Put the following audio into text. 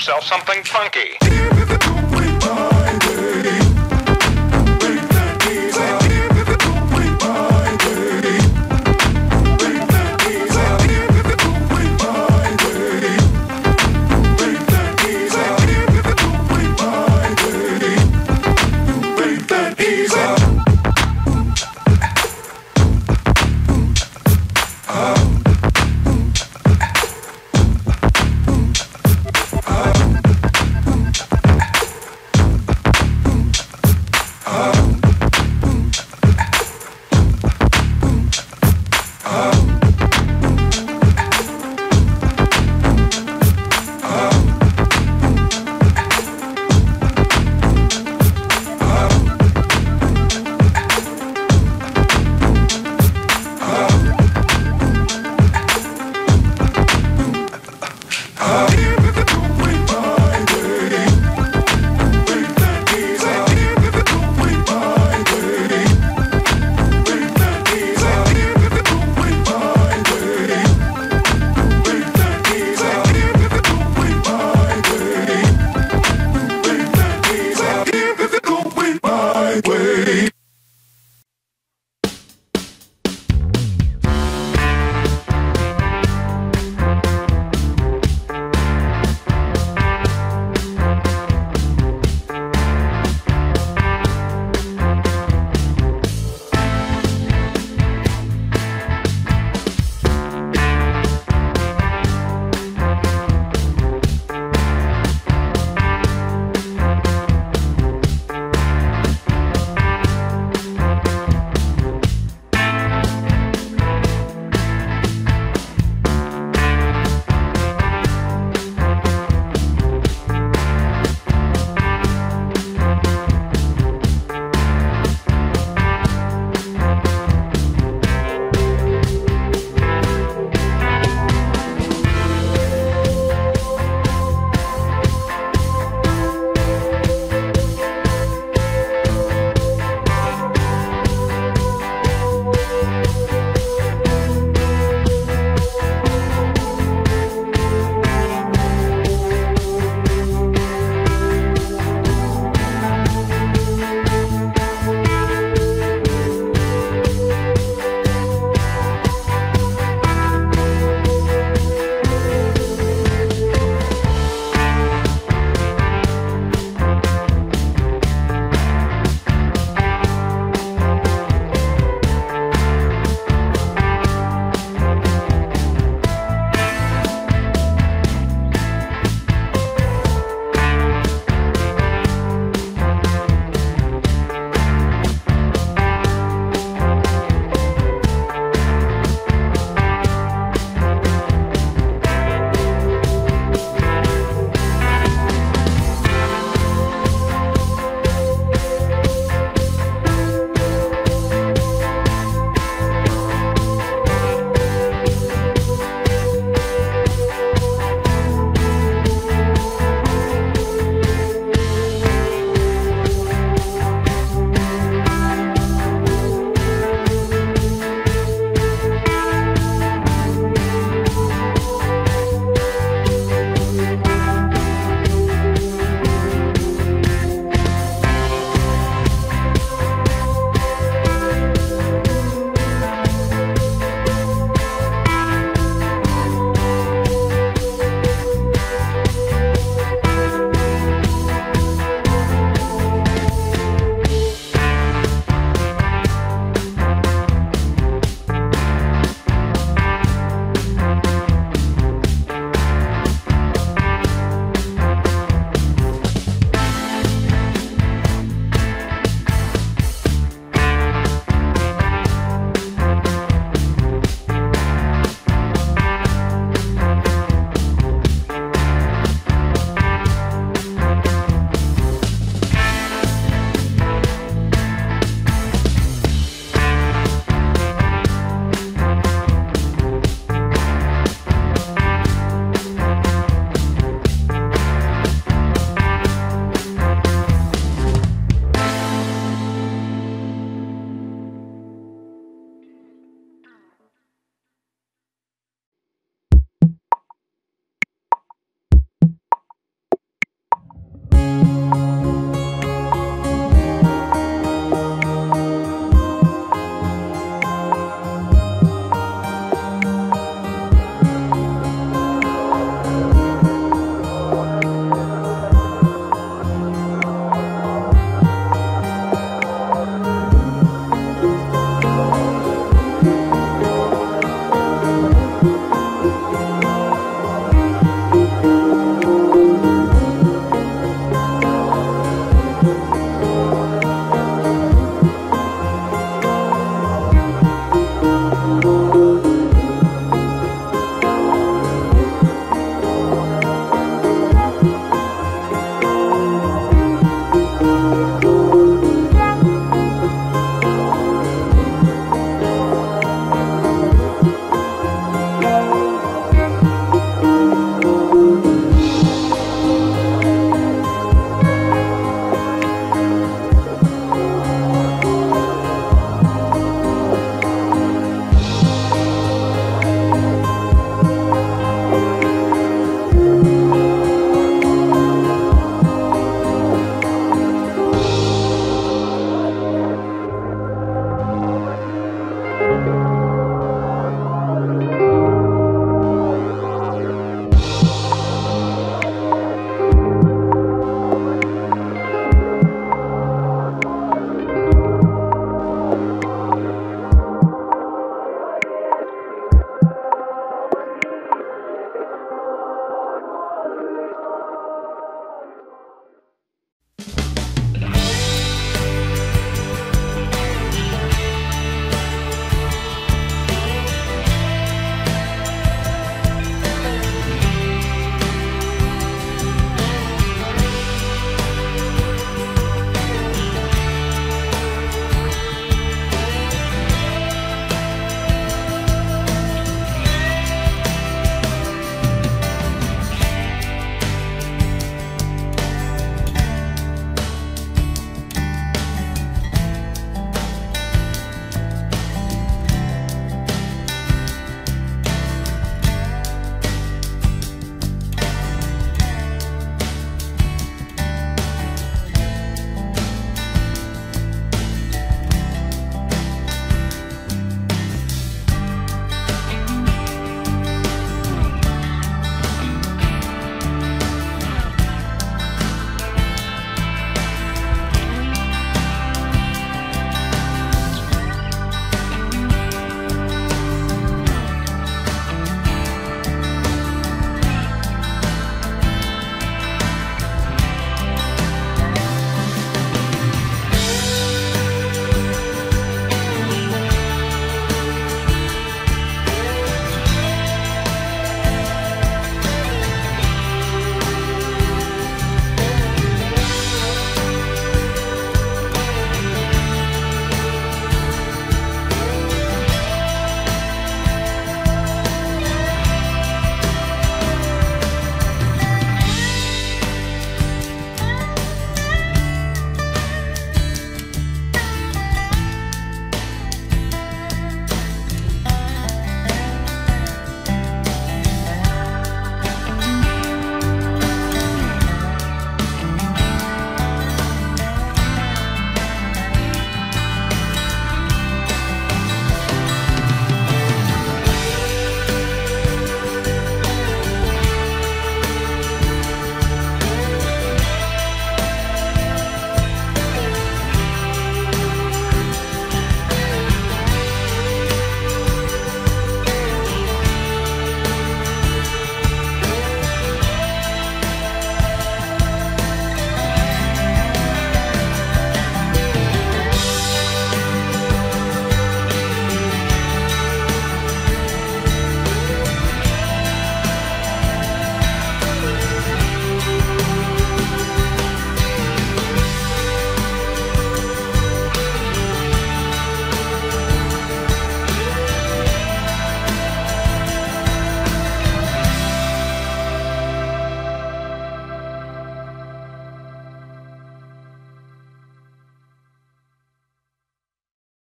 yourself something funky.